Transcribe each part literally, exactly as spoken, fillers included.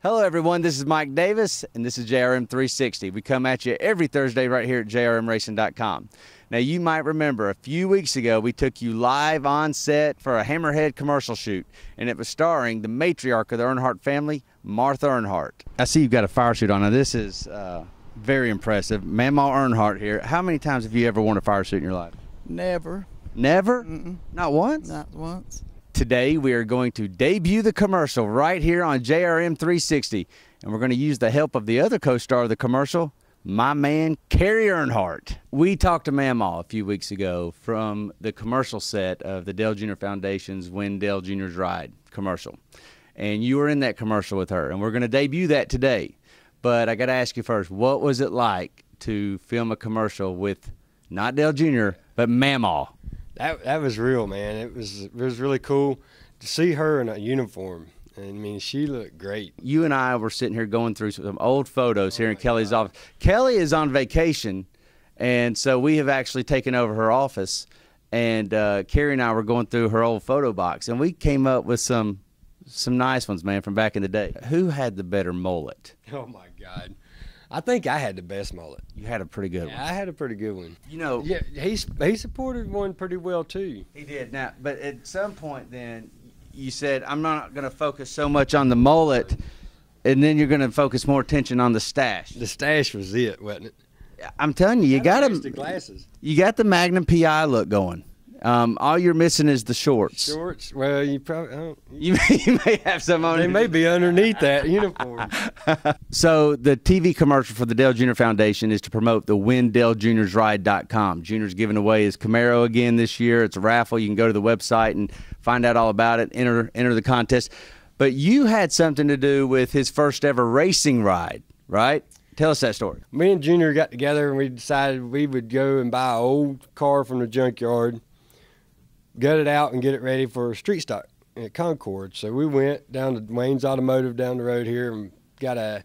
Hello everyone, this is Mike Davis and this is J R M three sixty. We come at you every Thursday right here at J R M Racing dot com. Now you might remember a few weeks ago we took you live on set for a Hammerhead commercial shoot, and it was starring the matriarch of the Earnhardt family, Martha Earnhardt. I see you've got a fire suit on. Now this is uh, very impressive. Mamaw Earnhardt here. How many times have you ever worn a fire suit in your life? Never. Never? Mm-mm. Not once? Not once. Today we are going to debut the commercial right here on J R M three sixty, and we're going to use the help of the other co-star of the commercial, my man Kerry Earnhardt. We talked to Mamaw a few weeks ago from the commercial set of the Dale Junior Foundation's Win Dale Juniors Ride commercial, and you were in that commercial with her, and we're going to debut that today. But I got to ask you first, what was it like to film a commercial with not Dale Junior but Mamaw? That, that was real, man. It was it was really cool to see her in a uniform. I mean, she looked great. You and I were sitting here going through some old photos oh here in Kelly's God. office. Kelly is on vacation, and so we have actually taken over her office. And uh, Kerry and I were going through her old photo box, and we came up with some some nice ones, man, from back in the day. Who had the better mullet? Oh, my God. I think I had the best mullet. You had a pretty good yeah, one. I had a pretty good one. You know, yeah, he he supported one pretty well too. He did. Now, but at some point, then you said, "I'm not going to focus so much on the mullet, and then you're going to focus more attention on the stash." The stash was it, wasn't it? I'm telling you, you got him. The glasses. You got the Magnum P I look going. Um, all you're missing is the shorts. Shorts? Well, you probably don't. You may, you may have some on. They underneath. may be underneath that uniform. So the T V commercial for the Dale Junior Foundation is to promote the Windell Juniors Ride dot com. Junior's giving away his Camaro again this year. It's a raffle. You can go to the website and find out all about it. Enter, enter the contest. But you had something to do with his first ever racing ride, right? Tell us that story. Me and Junior got together and we decided we would go and buy an old car from the junkyard, gut it out, and get it ready for street stock at Concord. So we went down to Wayne's Automotive down the road here and got a,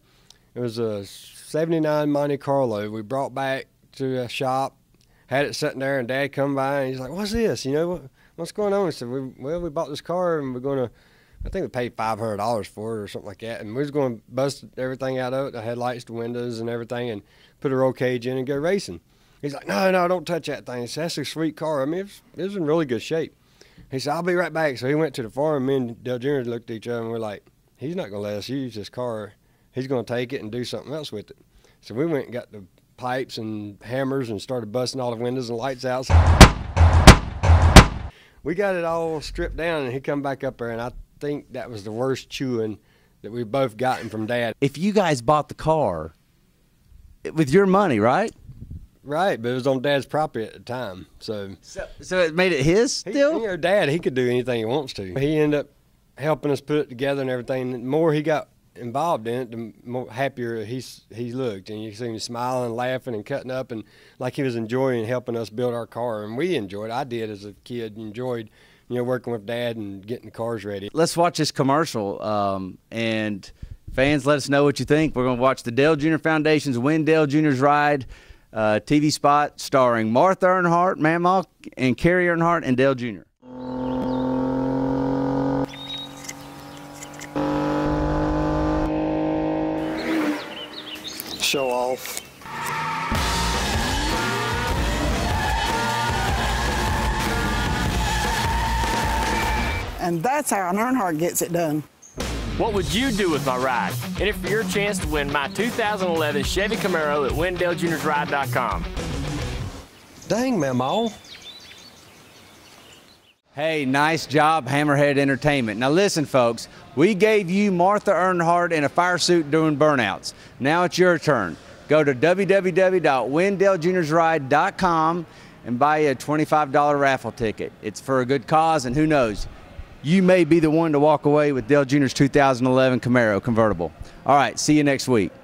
it was a seventy-nine Monte Carlo. We brought back to a shop, had it sitting there, and Dad come by and he's like, "What's this? You know, what, what's going on?" I said, we, well, we bought this car and we're going to, I think we paid five hundred dollars for it or something like that. And we was going to bust everything out of it, the headlights, the windows and everything, and put a roll cage in and go racing. He's like, no, no, don't touch that thing. Said, that's a sweet car. I mean, it's it was in really good shape. He said, I'll be right back. So he went to the farm. Me and Dale Junior looked at each other, and we're like, he's not going to let us use this car. He's going to take it and do something else with it. So we went and got the pipes and hammers and started busting all the windows and lights out. We got it all stripped down, and he come back up there, and I think that was the worst chewing that we both gotten from Dad. If you guys bought the car with your money, right? Right, but it was on Dad's property at the time, so so, so it made it his still. He, you know, Dad, he could do anything he wants to. He ended up helping us put it together and everything. The more he got involved in it, the more happier he he looked, and you see him smiling, laughing, and cutting up, and like he was enjoying helping us build our car. And we enjoyed. I did as a kid enjoyed, you know, working with Dad and getting the cars ready. Let's watch this commercial, um, and fans, let us know what you think. We're going to watch the Dale Junior Foundation's Win Dale Junior's Ride Uh, T V spot starring Martha Earnhardt, Mamaw, and Kerry Earnhardt, and Dale Junior Show off. And that's how an Earnhardt gets it done. What would you do with my ride? Enter for your chance to win my two thousand eleven Chevy Camaro at Win Dale Jrs Ride dot com. Dang, Mamaw. Hey, nice job, Hammerhead Entertainment. Now listen, folks, we gave you Martha Earnhardt in a fire suit doing burnouts. Now it's your turn. Go to w w w dot Win Dale Jrs Ride dot com and buy a twenty-five dollar raffle ticket. It's for a good cause, and who knows, you may be the one to walk away with Dale Junior's two thousand eleven Camaro convertible. All right, see you next week.